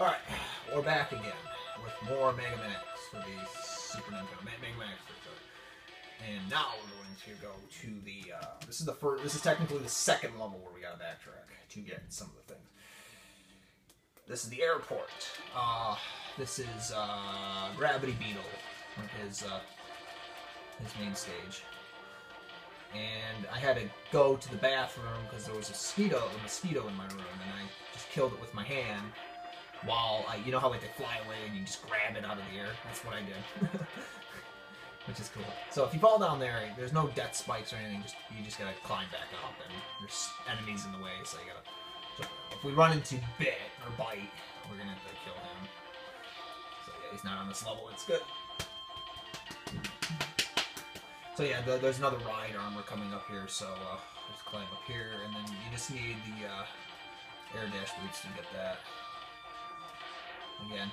Alright, we're back again with more Mega Man X for the Super Nintendo. Mega Man X3, sorry. And now we're going to go to the, this is the first, this is technically the second level where we gotta backtrack to get some of the things. This is the airport. This is, Gravity Beetle, one of his main stage. And I had to go to the bathroom because there was a mosquito in my room, and I just killed it with my hand while I, you know how like they fly away and you just grab it out of the air? That's what I did. Which is cool. So if you fall down there, there's no death spikes or anything, just you just gotta climb back up, and there's enemies in the way, so you gotta jump. If we run into Bit or Bite, we're gonna have to kill him. So yeah, he's not on this level, it's good. So yeah, there's another Riot Armor coming up here, so just climb up here, and then you just need the air dash boots to get that. Again,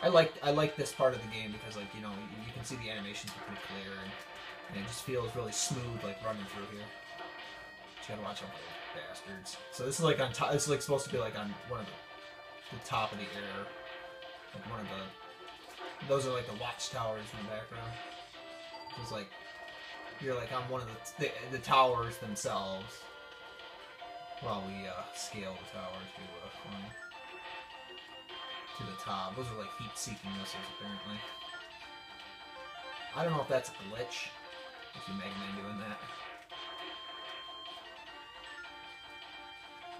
I like this part of the game because, like, you know, you can see the animations are pretty clear, and it just feels really smooth, like running through here. But you gotta watch out for the bastards. So this is like on top. This is like supposed to be like on one of the top of the air, like one of the. Those are like the watchtowers in the background. It's like. You're like on one of the towers themselves. While we scale the tower to the top. Those are like heat-seeking missiles, apparently. I don't know if that's a glitch. I see Mega Man doing that.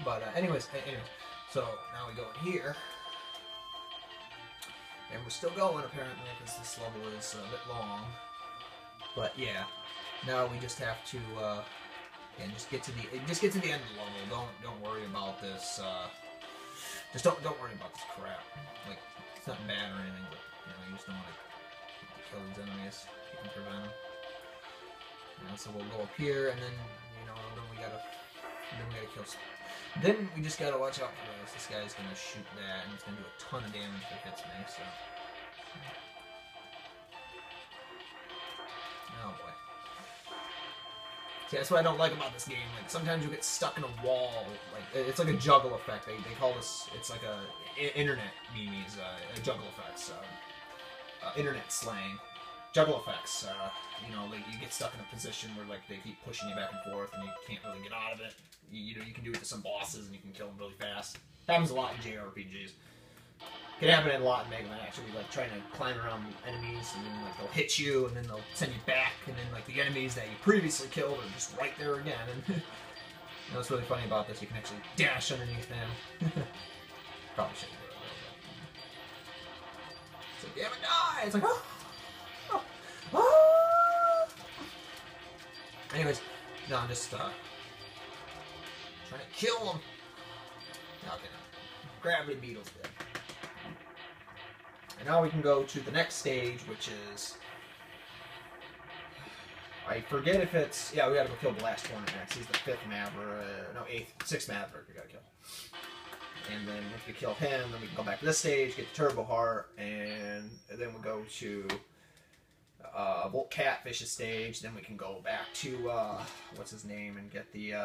But anyways. So now we go in here, and we're still going apparently because this level is a bit long. But yeah. Now we just have to, and just get to the end of the level. Don't worry about this. Just don't worry about this crap. Like it's not bad or anything, but you know you just don't want to kill these enemies. You can prevent them. You know, so we'll go up here, and then you know, then we gotta kill some. Then we just gotta watch out for this. This guy's gonna shoot that, and it's gonna do a ton of damage if it hits me. So, oh boy. See, that's what I don't like about this game. Like sometimes you get stuck in a wall. Like it's like a juggle effect. They call this. It's like a internet meme is juggle effects. Internet slang. Juggle effects. You know, like you get stuck in a position where like they keep pushing you back and forth, and you can't really get out of it. You know, you can do it to some bosses, and you can kill them really fast. It happens a lot in JRPGs. It can happen a lot in Mega Man. Actually, like trying to climb around enemies, and then like they'll hit you, and then they'll send you back, and then like the enemies that you previously killed are just right there again. And you know what's really funny about this? You can actually dash underneath them. Probably shouldn't do it. It's like, damn it, die! It's like, oh, oh, oh. Anyways, no, I'm just trying to kill them. Okay, no. Gravity Beetle's dead. And now we can go to the next stage, which is... I forget if it's... Yeah, we gotta go kill Blast Hornet next. He's the fifth Maverick... No, sixth Maverick we gotta kill. And then once we kill him, then we can go back to this stage, get the Turbo Heart, and then we go to Volt Catfish's stage. Then we can go back to... what's his name? And get the... you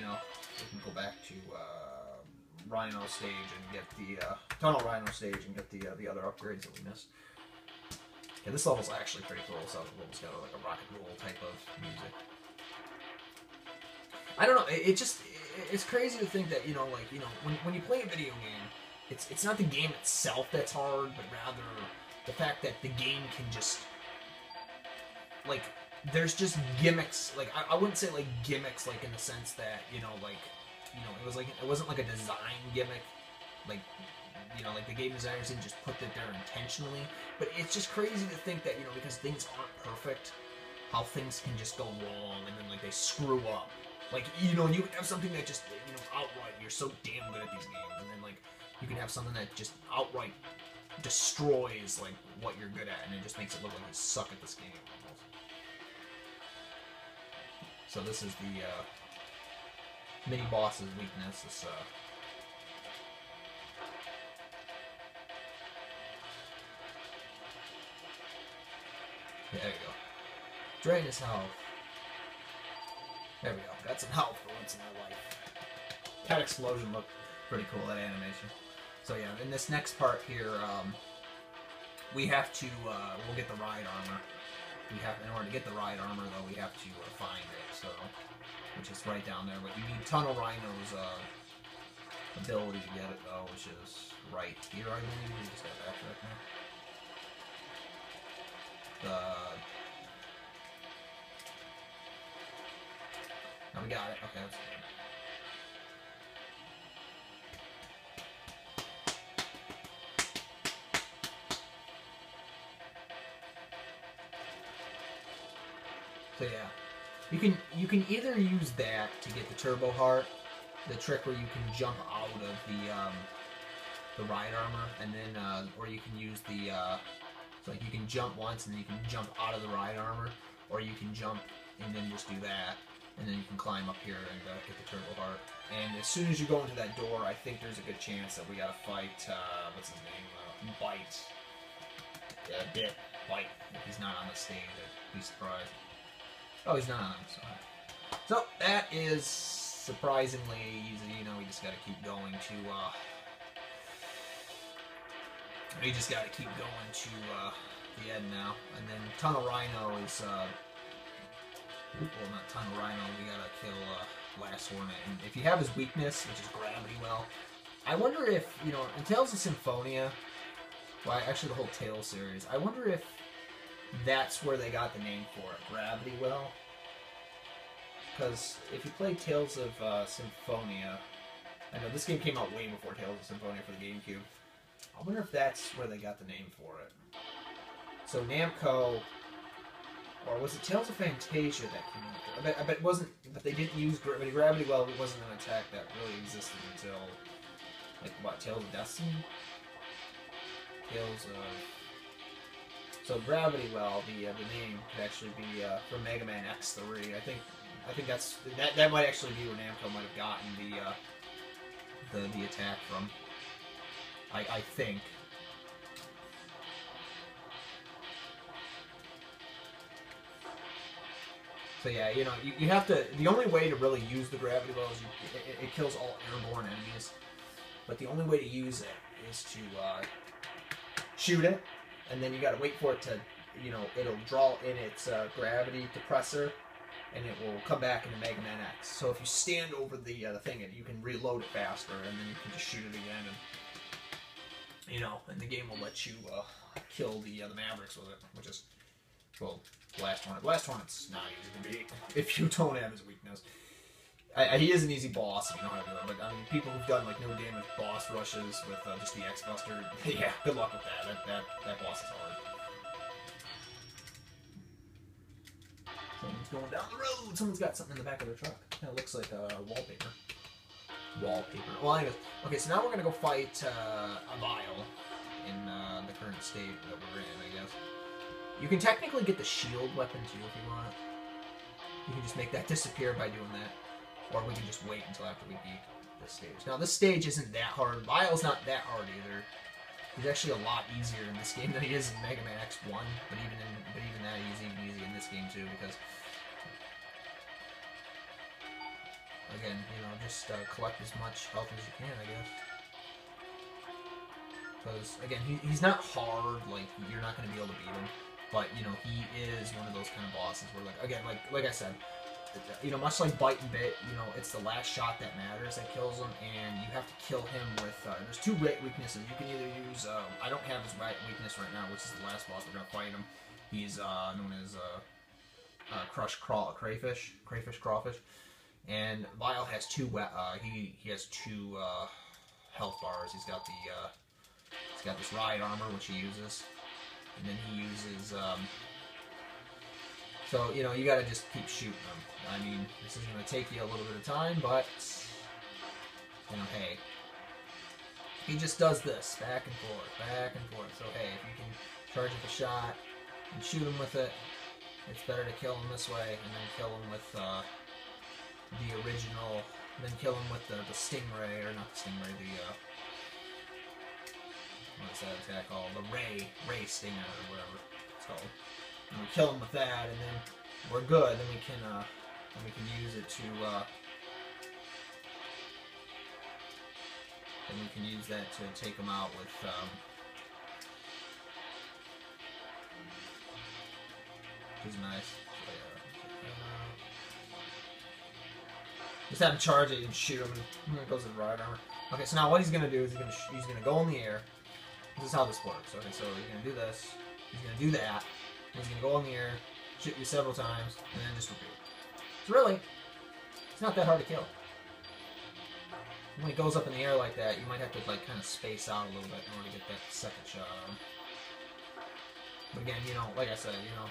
know, we can go back to... Rhino stage and get the Tunnel Rhino stage and get the other upgrades that we missed. Yeah, this level's actually pretty cool. So the level's got like a rock and roll type of music. I don't know. It's crazy to think that you know when you play a video game, it's not the game itself that's hard, but rather the fact that the game can just like there's just gimmicks. Like I wouldn't say like gimmicks like in the sense that you know, it was like it wasn't like a design gimmick, like you know, like the game designers didn't just put it there intentionally. But it's just crazy to think that you know, because things aren't perfect, how things can just go wrong and then like they screw up. Like you know, you can have something that just you know outright you're so damn good at these games, and then like you can have something that just outright destroys like what you're good at, and it just makes it look like you suck at this game. Almost. So this is the. Mini boss's weakness is yeah, there you go. Drain his health. There we go. Got some health for once in my life. That explosion looked pretty cool, that animation. So yeah, in this next part here, we have to, we'll get the Riot Armor. We have, in order to get the Riot Armor, though, we have to find it, so, which is right down there. But you need Tunnel Rhino's ability to get it, though, which is right here, I believe. We just got back to that now. No, we got it. Okay, that's good. So yeah, you can either use that to get the Turbo Heart, the trick where you can jump out of the Riot Armor, and then or you can use the it's like you can jump once and then you can jump out of the Riot Armor, or you can jump and then just do that, and then you can climb up here and get the Turbo Heart. And as soon as you go into that door, I think there's a good chance that we gotta fight what's his name, Bite. Yeah, Bit. Bite. If he's not on the stage, I'd be surprised. Oh, he's not on, sorry. So, that is surprisingly easy. You know, we just gotta keep going to, we just gotta keep going to, the end now. And then Tunnel Rhino is, well, not Tunnel Rhino, we gotta kill, Blast Hornet. And if you have his weakness, which is Gravity Well, I wonder if, you know, in Tales of Symphonia, well, actually the whole Tales series, I wonder if that's where they got the name for it, Gravity Well. Because if you play Tales of Symphonia, I know this game came out way before Tales of Symphonia for the GameCube. I wonder if that's where they got the name for it. So Namco, or was it Tales of Fantasia that came out? I bet it wasn't, but they didn't use Gravity Well. It wasn't an attack that really existed until, like, what, Tales of Destiny? Tales of... So Gravity Well, the name could actually be from Mega Man X3. I think that's that might actually be where Namco might have gotten the attack from. I think. So yeah, you know, you have to. The only way to really use the Gravity Well is it kills all airborne enemies, but the only way to use it is to shoot it. And then you gotta wait for it to, you know, it'll draw in its gravity depressor, and it will come back into Mega Man X. So if you stand over the thing, you can reload it faster, and then you can just shoot it again, and you know, and the game will let you kill the Mavericks with it, which is, well, Blast Hornet. Blast Hornet's not easy to beat if you don't have his weakness. He is an easy boss if you know how to do it, but I mean, people who've done like no damage boss rushes with just the X Buster, yeah, good luck with that. That boss is hard. Someone's going down the road. Someone's got something in the back of their truck. That looks like wallpaper. Wallpaper. Well, anyways, okay. So now we're gonna go fight a Vile in the current state that we're in, I guess. You can technically get the shield weapon too if you want. You can just make that disappear by doing that. Or we can just wait until after we beat this stage. Now, this stage isn't that hard. Vile's not that hard either. He's actually a lot easier in this game than he is in Mega Man X1. But even that, he's even easy in this game too, because again, you know, just collect as much health as you can, I guess. Because again, he's not hard. Like, you're not going to be able to beat him. But you know, he is one of those kind of bosses where, like, again, like I said. You know, much like Bite and Bit, you know, it's the last shot that matters that kills him, and you have to kill him with, there's two weaknesses. You can either use, I don't have his weakness right now, which is the last boss we're going to fight him. He's known as Crush Craw, Crawfish. And Vile has he has two health bars. He's got he's got this Riot Armor, which he uses, and then he uses, so, you know, you gotta just keep shooting them. I mean, this is gonna take you a little bit of time, but, you know, hey. He just does this, back and forth. So, hey, if you can charge up a shot and shoot him with it, it's better to kill him this way, and then kill him with the original, and then kill him with the Stingray, or not the Stingray, the, what's that attack called? The Ray Stinger, or whatever it's called. And we kill him with that, and then we're good. Then we can use it to and you can use that to take them out with his knife. Just have him charge it and shoot him, and it goes to the Riot Armor. Okay, so now what he's gonna do is he's gonna go in the air. This is how this works. Okay, so you're gonna do this, he's gonna do that, and he's gonna go in the air, shoot you several times, and then just repeat. So really, it's not that hard to kill. When it goes up in the air like that, you might have to like kind of space out a little bit in order to get that second shot on. But again, you know, like I said, you know,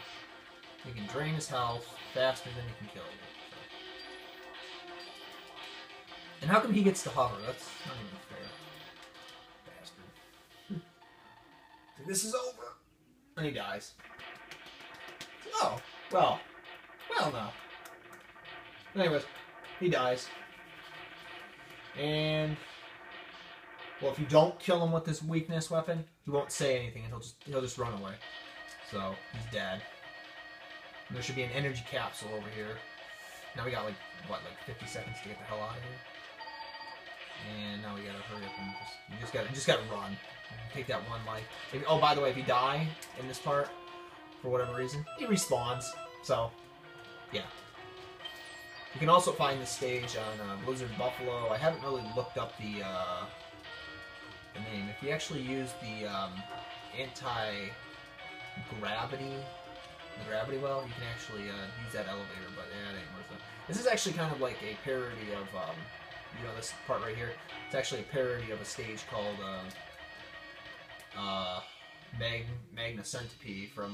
you can drain his health faster than he can kill you. So. And how come he gets to hover? That's not even fair. Bastard. So this is over. And he dies. Oh, well no. Anyways, he dies. And, well, if you don't kill him with this weakness weapon, he won't say anything, and he'll just run away. So, he's dead. And there should be an energy capsule over here. Now we got, like, what, like 50 seconds to get the hell out of here? And now we gotta hurry up and you just gotta run. Take that one life. If, oh, by the way, if you die in this part, for whatever reason, he respawns. So, yeah. You can also find this stage on Blizzard Buffalo. I haven't really looked up the name. If you actually use the anti-gravity well, you can actually use that elevator, but yeah, it ain't worth it. This is actually kind of like a parody of, you know, this part right here. It's actually a parody of a stage called Magna Centipede from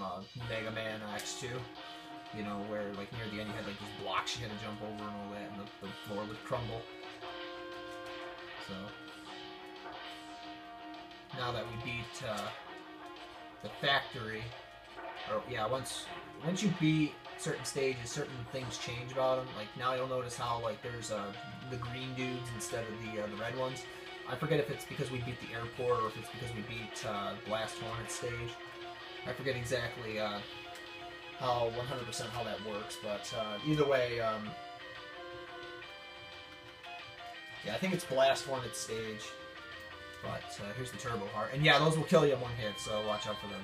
Mega Man X2. You know, where, like, near the end you had, like, these blocks you had to jump over and all that, and the floor would crumble. So, now that we beat, the factory, or, yeah, once you beat certain stages, certain things change about them. Like, now you'll notice how, like, there's, the green dudes instead of the red ones. I forget if it's because we beat the airport, or if it's because we beat, Blast Hornet stage. I forget exactly, how 100% how that works, but either way, yeah, I think it's Blast Hornet stage, but here's the Turbo Heart, and yeah, those will kill you in one hit, so watch out for them.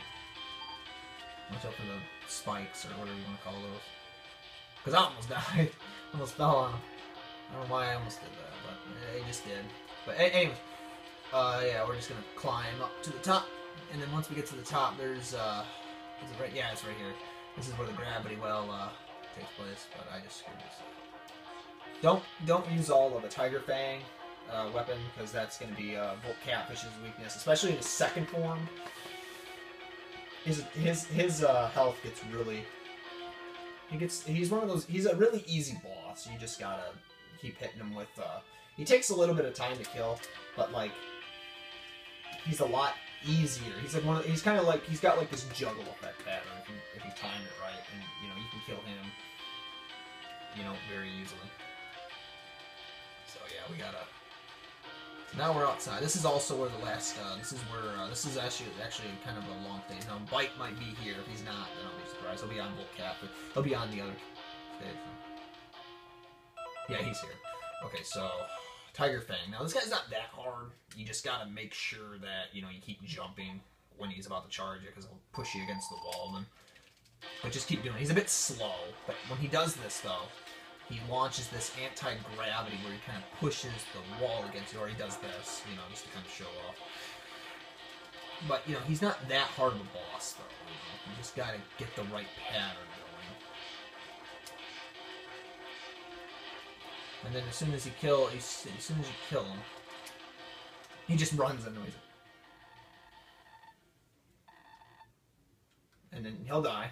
Watch out for the spikes, or whatever you want to call those, because I almost died, almost fell on them. I don't know why I almost did that, but it just did. But anyway, yeah, we're just going to climb up to the top, and then once we get to the top, there's, is it right? Yeah, it's right here. This is where the gravity well takes place, but I just screwed this up. Don't use all of the Tiger Fang weapon, because that's going to be Volt Catfish's weakness, especially in his second form. His health gets really. He's one of those. He's a really easy boss. You just gotta keep hitting him with. He takes a little bit of time to kill, but like he's a lot easier. He's like he's kind of like he's got like this juggle effect pattern if you time it right, and you know you can kill him, you know, very easily. So yeah, we gotta. Now we're outside. This is also where the last. This is where this is actually kind of a long thing. Now Bite might be here. If he's not, then I'll be surprised. He'll be on Volt Cat, but he'll be on the other stage. Yeah, he's here. Okay, so. Tiger Fang. Now, this guy's not that hard. You just gotta make sure that, you know, you keep jumping when he's about to charge it, because he'll push you against the wall then. But just keep doing it. He's a bit slow, but when he does this, though, he launches this anti-gravity where he kind of pushes the wall against you, or he does this, you know, just to kind of show off. But, you know, he's not that hard of a boss, though. You know? You just gotta get the right pattern going. And then as soon as you kill him, he just runs and noises. And then he'll die.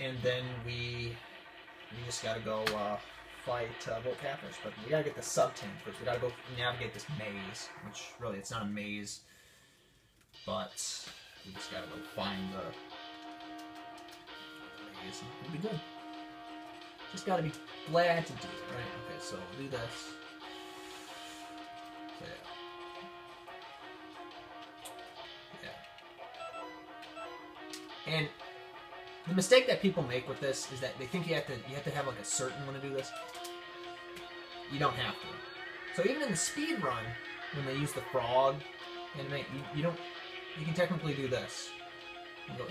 And then we just gotta go fight Volt Catfish, but we gotta get the sub tank first. We gotta go navigate this maze, which really it's not a maze, but we just gotta go find the maze. It'll be good. Just gotta be glad to do it, right? Okay, so we'll do this. So, yeah. Yeah. And the mistake that people make with this is that they think you have to have like a certain one to do this. You don't have to. So even in the speed run, when they use the frog animate, you don't, you can technically do this. You go,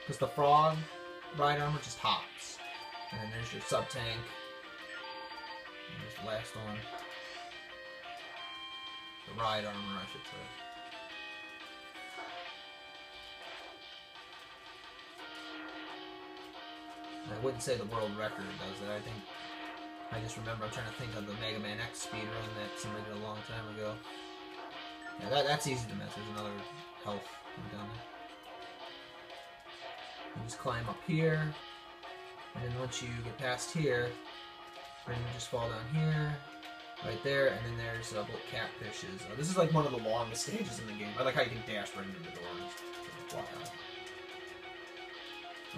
because the frog Riot Armor just hops. And then there's your sub tank. And there's the last one. The Riot Armor, I should say. I wouldn't say the world record does it. I think, I just remember, I'm trying to think of the Mega Man X speedrun that somebody did a long time ago. Yeah, that's easy to miss. There's another health down there. You just climb up here, and then once you get past here, then you just fall down here, right there, and then there's Volt Catfishes. This is like one of the longest stages in the game. I like how you can dash right into the door and just walk out.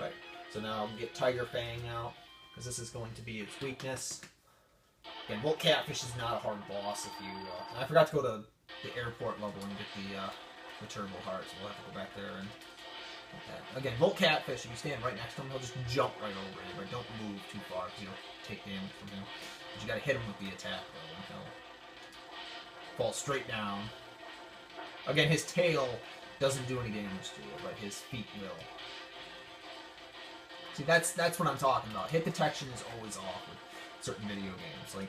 Right. So now I'll get Tiger Fang out, because this is going to be its weakness. Again, Volt Catfish is not a hard boss if you... I forgot to go to the airport level and get the Turbo Heart, so we'll have to go back there and... Okay. Again, Volt Catfish, if you stand right next to him, he'll just jump right over you, but don't move too far, because you don't take damage from him. But you gotta hit him with the attack, though, and he'll fall straight down. Again, his tail doesn't do any damage to you, but his feet will. See, that's what I'm talking about. Hit detection is always off with certain video games. Like,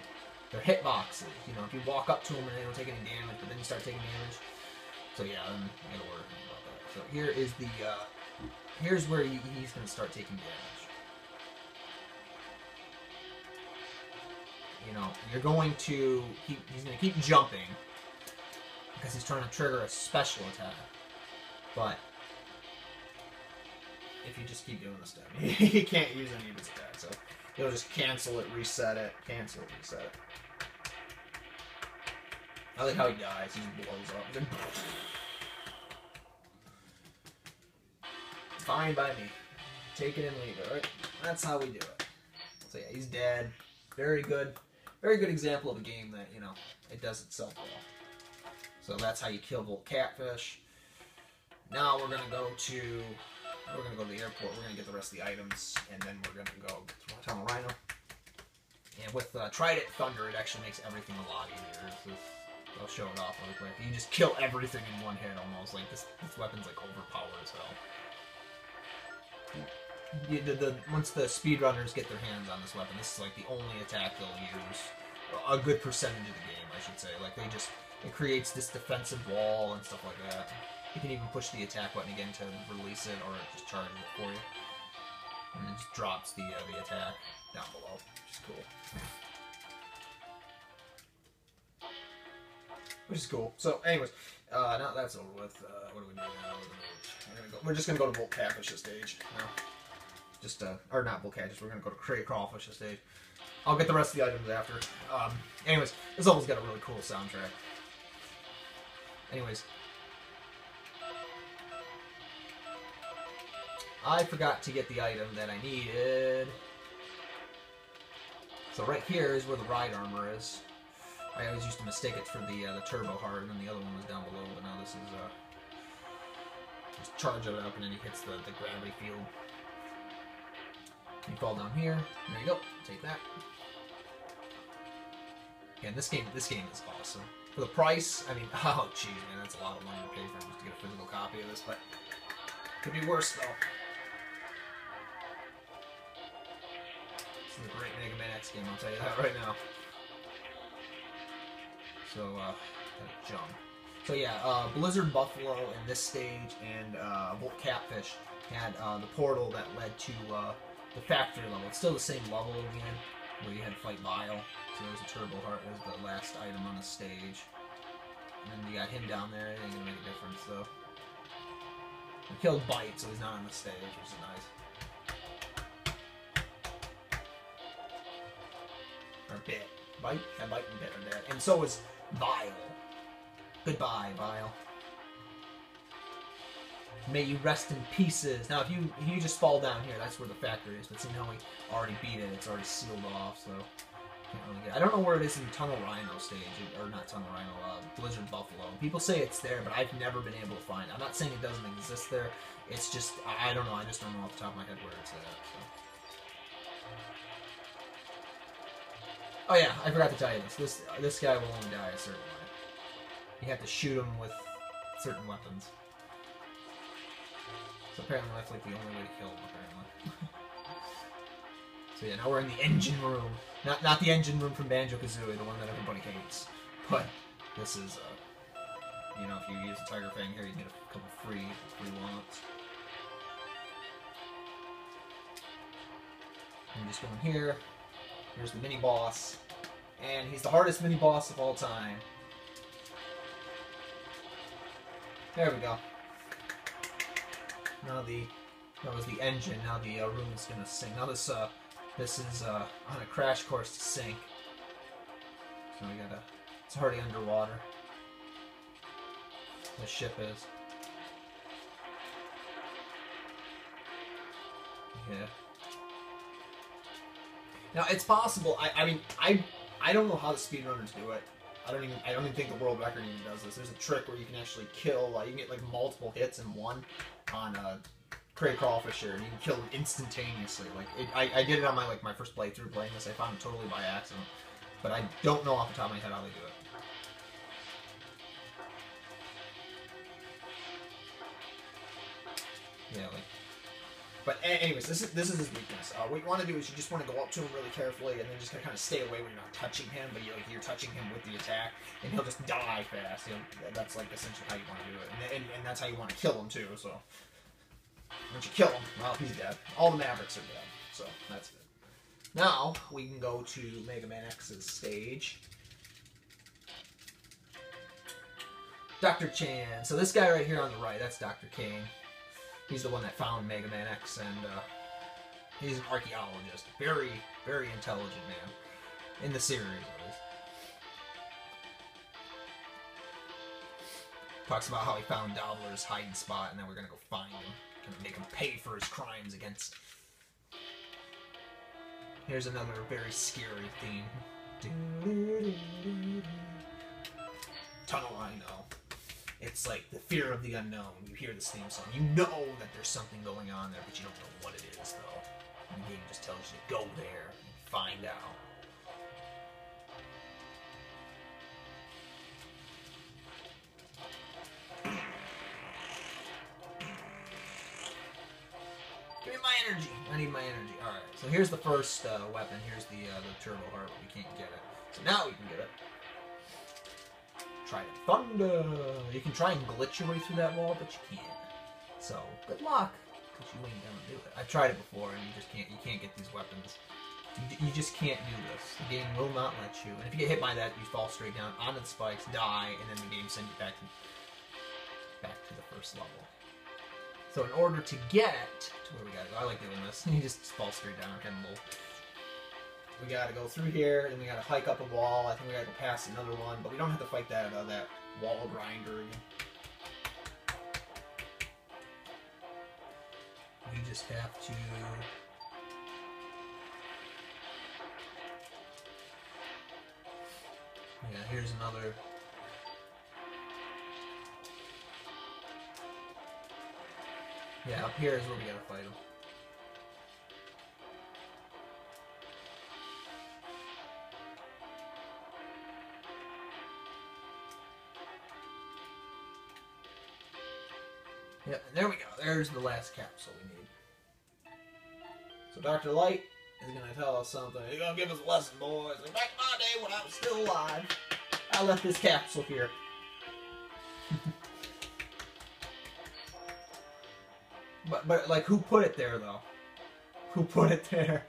they're hitboxes. You know, if you walk up to them and they don't take any damage, but then you start taking damage. So yeah, I'm going to worry about that. So here is the, here's where he's going to start taking damage. You know, you're going to, he's going to keep jumping because he's trying to trigger a special attack. But... if you just keep doing this stuff, he can't use any of his attacks, so he'll just cancel it, reset it, cancel it, reset it. I like how he dies, he just blows up. Then... fine by me. Take it and leave it, right? That's how we do it. So yeah, he's dead. Very good. Very good example of a game that, you know, it does itself well. So that's how you kill Volt Catfish. Now we're gonna go to... we're going to go to the airport, we're going to get the rest of the items, and then we're going to go to Tunnel Rhino. And with Trident Thunder, it actually makes everything a lot easier. I'll show it off really quick. You just kill everything in one hit almost. Like, this weapon's like overpowered as hell. Once the speedrunners get their hands on this weapon, this is like the only attack they'll use. A good percentage of the game, I should say. Like, they just, it creates this defensive wall and stuff like that. You can even push the attack button again to release it, or just charge it for you. And it just drops the attack down below, which is cool. Which is cool. So, anyways, now that's over with. What do we do now? We're just going to go to Volt Catfish this stage. No. Just, or not Volt Catfish, we're going to go to Cray Crawfish this stage. I'll get the rest of the items after. Anyways, this level's got a really cool soundtrack. Anyways. I forgot to get the item that I needed. So right here is where the Riot Armor is. I always used to mistake it for the Turbo Heart, and then the other one was down below, but now this is, just charge it up, and then he hits the Gravity Field. You fall down here. There you go. Take that. Again, this game is awesome. For the price, I mean, oh, jeez, man, that's a lot of money to pay for just to get a physical copy of this, but it could be worse, though. This is a great Mega Man X game, I'll tell you that right now. So, gotta jump. So yeah, Blizzard Buffalo in this stage and Volt Catfish had the portal that led to the factory level. It's still the same level again, where you had to fight Vile. So there's a Turbo Heart, was the last item on the stage. And then you got him down there, it ain't gonna make a difference though. We killed Bite, so he's not on the stage, which is nice. Bit. Bite? That Bite and Bit are dead. And so is Vile. Goodbye, Vile. May you rest in pieces. Now, if you just fall down here, that's where the factory is. But see, now we already beat it. It's already sealed off, so... can't really get it. I don't know where it is in Tunnel Rhino stage. Or not Tunnel Rhino, Blizzard Buffalo. People say it's there, but I've never been able to find it. I'm not saying it doesn't exist there. It's just... I don't know. I just don't know off the top of my head where it's at, so... Oh yeah, I forgot to tell you this. This guy will only die a certain way. You have to shoot him with certain weapons. So apparently that's like the only way to kill him, apparently. So yeah, now we're in the engine room. Not the engine room from Banjo Kazooie, the one that everybody hates. But this is you know, if you use a Tiger Fang here, you get a couple free walnuts. I'm just going here. Here's the mini boss, and he's the hardest mini boss of all time. There we go. Now that was the engine. Now the room is gonna sink. Now this is on a crash course to sink. So we gotta. It's already underwater. The ship is. Yeah. Now it's possible. I mean I don't know how the speedrunners do it. I don't even think the world record even does this. There's a trick where you can actually kill. You can get like multiple hits in one on Cray Crawfish here, and you can kill them instantaneously. Like I did it on my my first playthrough playing this. I found it totally by accident, but I don't know off the top of my head how they do it. Yeah, like. But anyways, this is his weakness. What you want to do is you just want to go up to him really carefully, and then just kind of stay away when you're not touching him, but you're touching him with the attack, and he'll just die fast. That's like essentially how you want to do it, and that's how you want to kill him too. So once you kill him, well, he's dead. All the Mavericks are dead, so that's good. Now we can go to Mega Man X's stage. Dr. Chan. So this guy right here on the right, that's Dr. Cain. He's the one that found Mega Man X, and he's an archaeologist. Very, very intelligent man. In the series, at least. Talks about how he found Doppler's hiding spot, and then we're gonna go find him. Gonna make him pay for his crimes against... Here's another very scary theme. Tunnel Rhino. It's like the fear of the unknown. You hear this theme song. You know that there's something going on there, but you don't know what it is, though. And the game just tells you to go there and find out. Give me my energy. I need my energy. All right. So here's the first weapon. Here's the Turbo Heart, but we can't get it. So now we can get it. Trident Thunder! You can try and glitch your way through that wall, but you can't. So, good luck! Because you ain't gonna do it. I've tried it before, and you can't get these weapons. You just can't do this. The game will not let you. And if you get hit by that, you fall straight down onto the spikes, die, and then the game sends you back to the first level. So in order to get to where we gotta go, I like doing this, you just fall straight down, kind of low. We gotta go through here, and we gotta hike up a wall. I think we gotta go past another one, but we don't have to fight that wall grinder again. We just have to. Yeah, here's another. Yeah, up here is where we gotta fight him. Yep, and there we go. There's the last capsule we need. So Dr. Light is going to tell us something. He's going to give us a lesson, boys. Like, back in my day when I was still alive, I left this capsule here. but like, who put it there, though? Who put it there?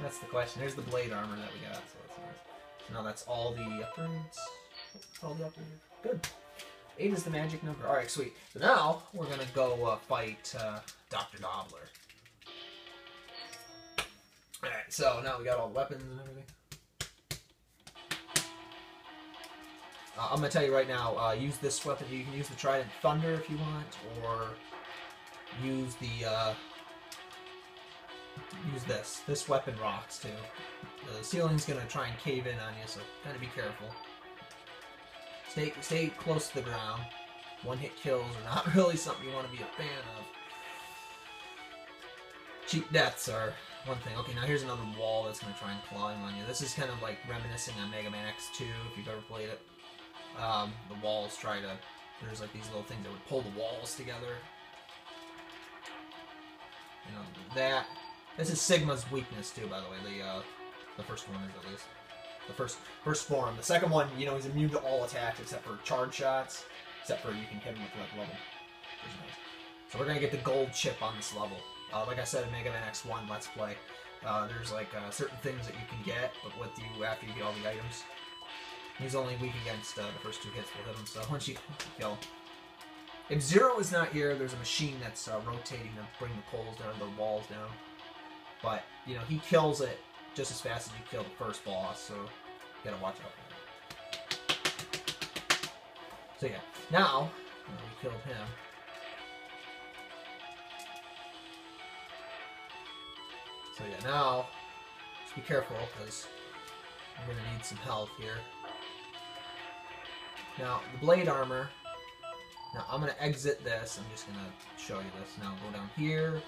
That's the question. There's the blade armor that we got. So that's nice. So now that's all the upgrades. All the upgrades. Good. 8 is the magic number. Alright, sweet. So now, we're gonna go fight Dr. Doppler. Alright, so now we got all the weapons and everything. I'm gonna tell you right now, use this weapon. You can use the Trident Thunder if you want, or use the, use this. This weapon rocks, too. The ceiling's gonna try and cave in on you, so gotta be careful. Stay close to the ground. One-hit kills are not really something you want to be a fan of. Cheap deaths are one thing. Okay, now here's another wall that's going to try and claw him on you. This is kind of like reminiscent on Mega Man X2, if you've ever played it. The walls try to... There's like these little things that would pull the walls together. You know, that. This is Sigma's weakness, too, by the way. The first one is, at least. The first form. The second one, you know, he's immune to all attacks except for charge shots. Except for you can hit him with that level. Which is nice. So we're going to get the gold chip on this level. Like I said in Mega Man X1 Let's Play, there's like certain things that you can get, but what do you, after you get all the items? He's only weak against the first two hits will hit him, so once you kill. If Zero is not here, there's a machine that's rotating to bring the poles down, the walls down. But, you know, he kills it just as fast as you kill the first boss, so you gotta watch out for that. So yeah, now, we killed him. So yeah, now, just be careful, because I'm going to need some health here. Now, the blade armor, now I'm going to exit this, I'm just going to show you this. Now go down here,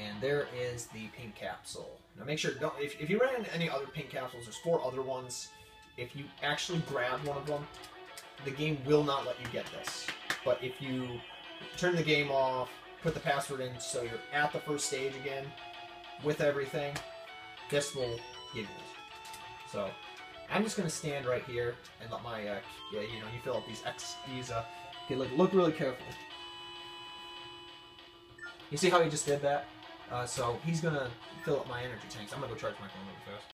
and there is the pink capsule. Now make sure, don't, if you run into any other pink capsules, there's 4 other ones. If you actually grab one of them, the game will not let you get this. But if you turn the game off, put the password in so you're at the first stage again, with everything, this will give you this. So, I'm just going to stand right here and let my, yeah, you know, you fill up these X, these, okay, look really carefully. You see how he just did that? So, he's going to fill up my energy tanks. I'm going to go charge my phone really fast.